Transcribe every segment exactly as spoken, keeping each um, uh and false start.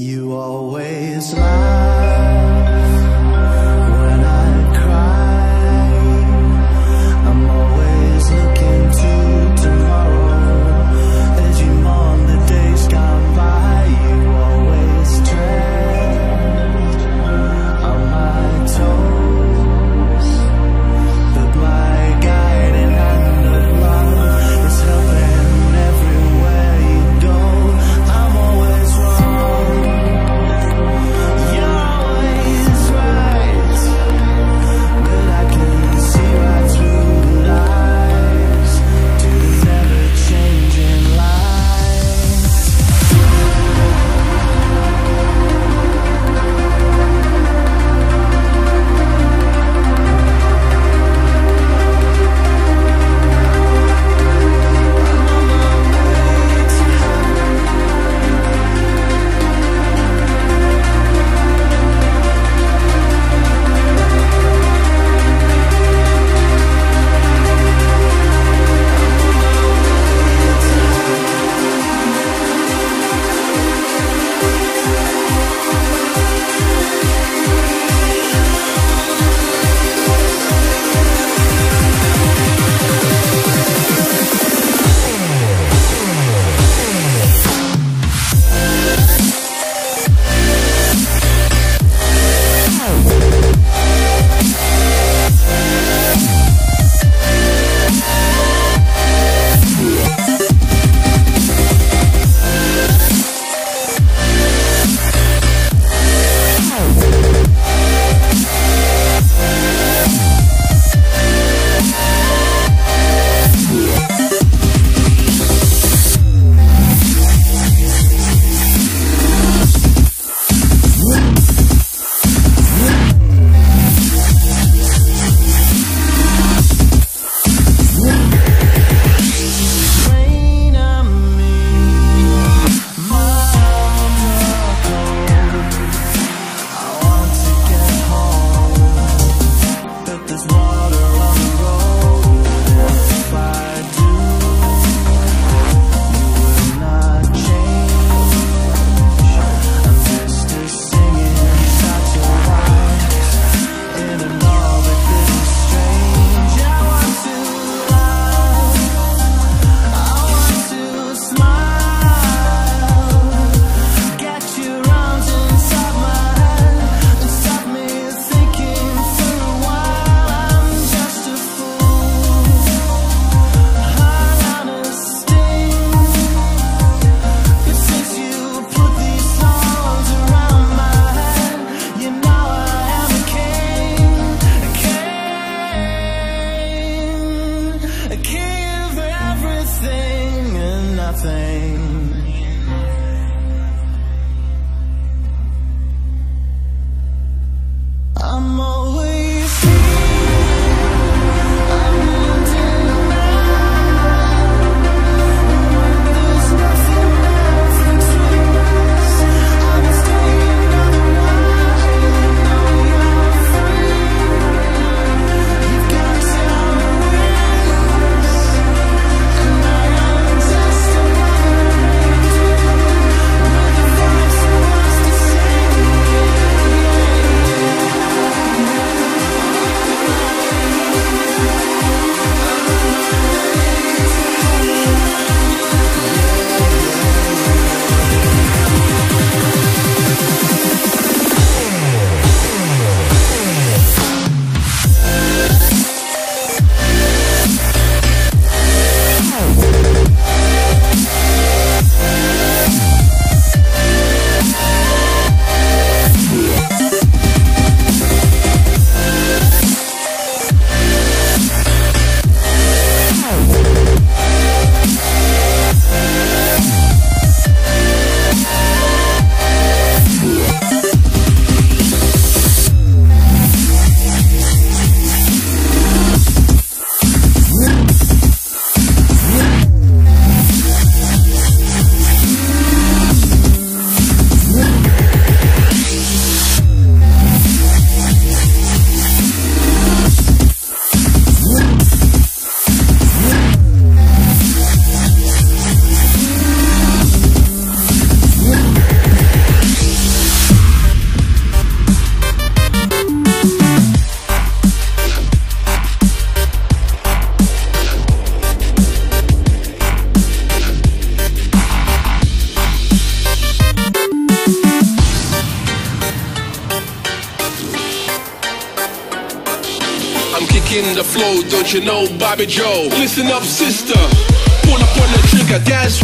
You always laugh when I cry. I'm always looking to tomorrow, as you mourn the days gone by. You always tread on my toes, but my guiding hand of love is helping. don't you know Bobby Joe? Listen up, sister, pull up on the trigger, that's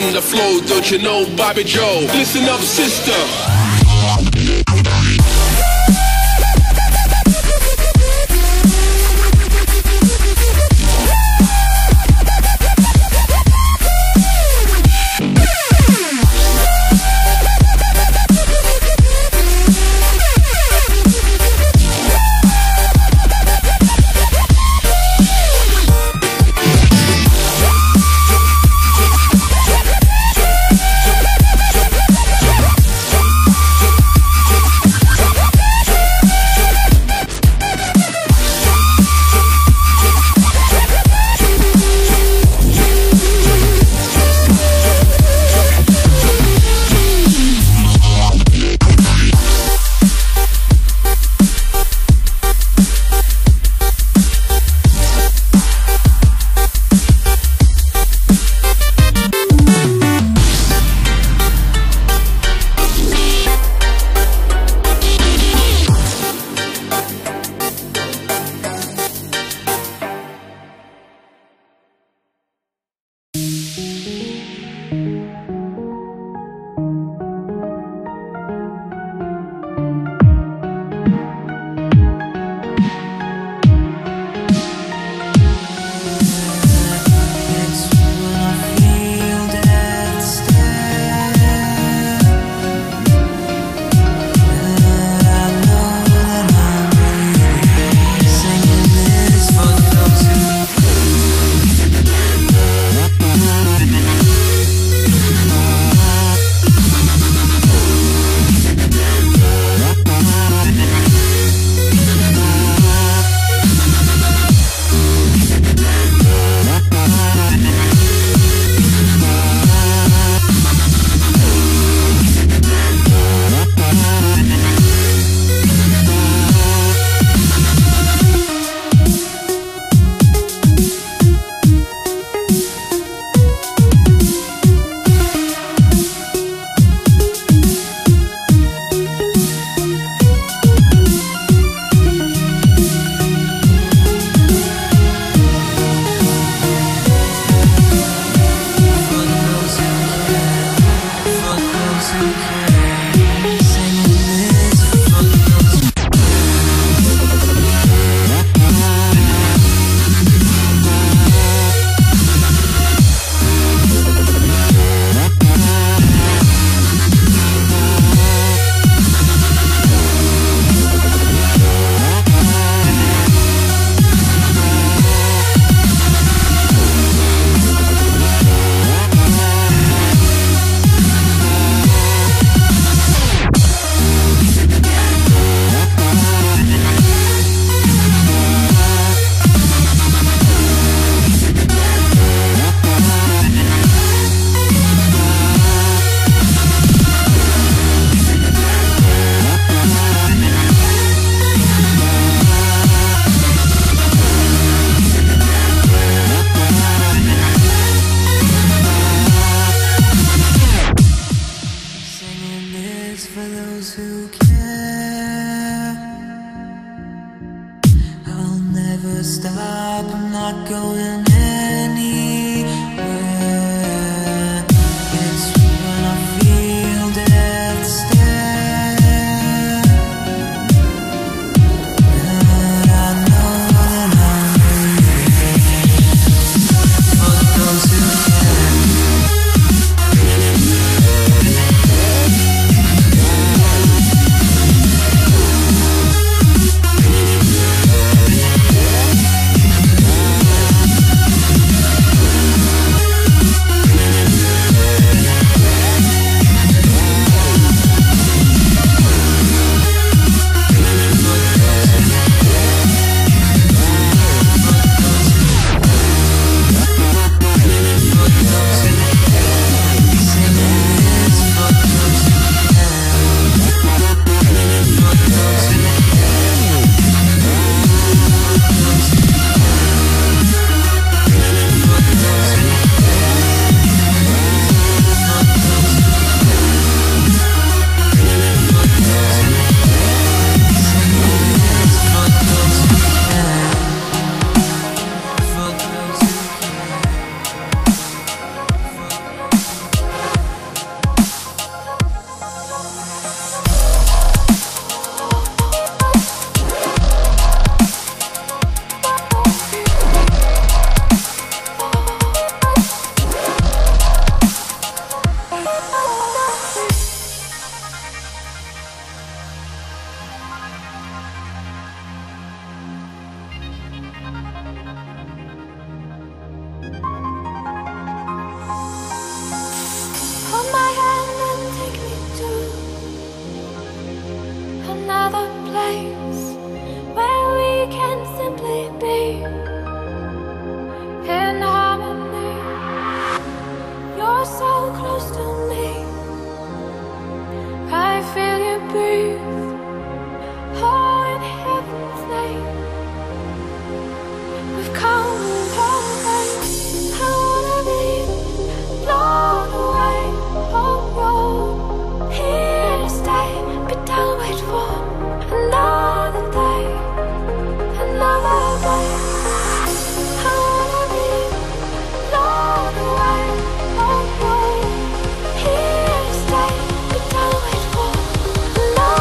in the flow, don't you know Bobby Joe? Listen up, sister. care. I'll never stop, I'm not going anywhere. It's sweet when I feel death stare, but I know that I'm here for those who love.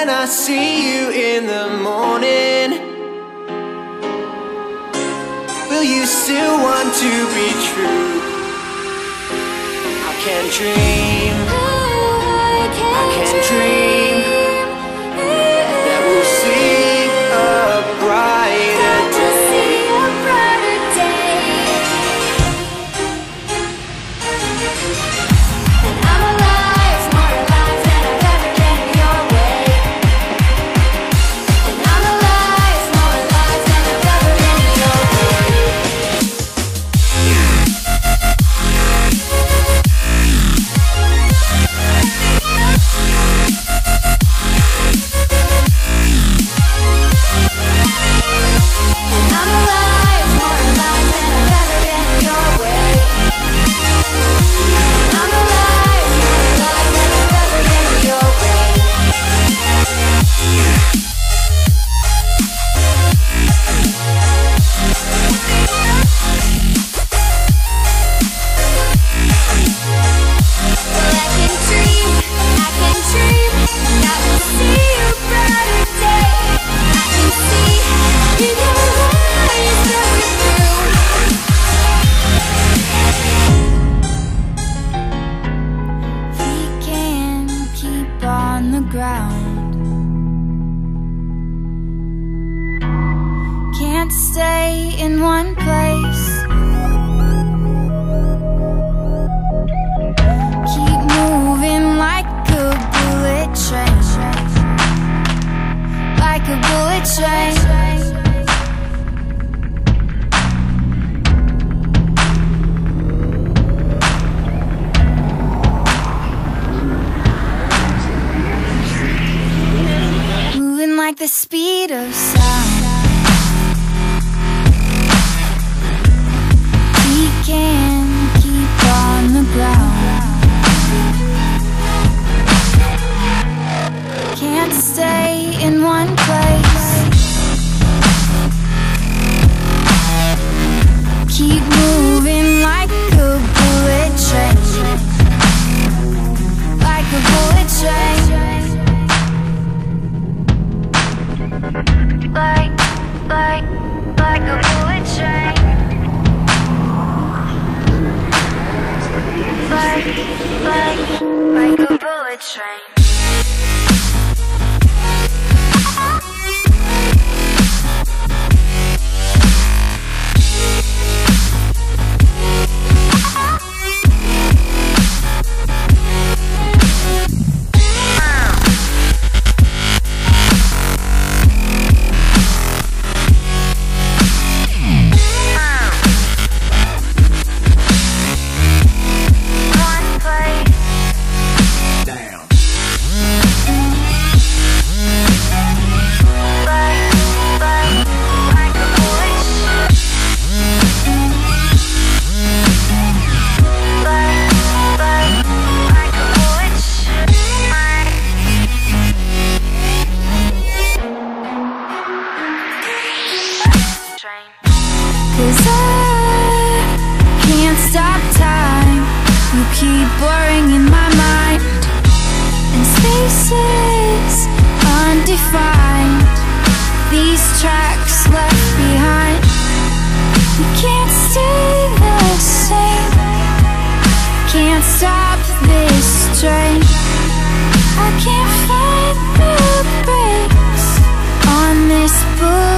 when I see you in the morning? Will you still want to be true? I can dream, I can, I can dream, dream that we'll see a brighter day. See a brighter day. And I'm alive, more alive than I've ever been your way. And I'm alive, more alive than I've ever been your way. Can't find the brakes on this bull.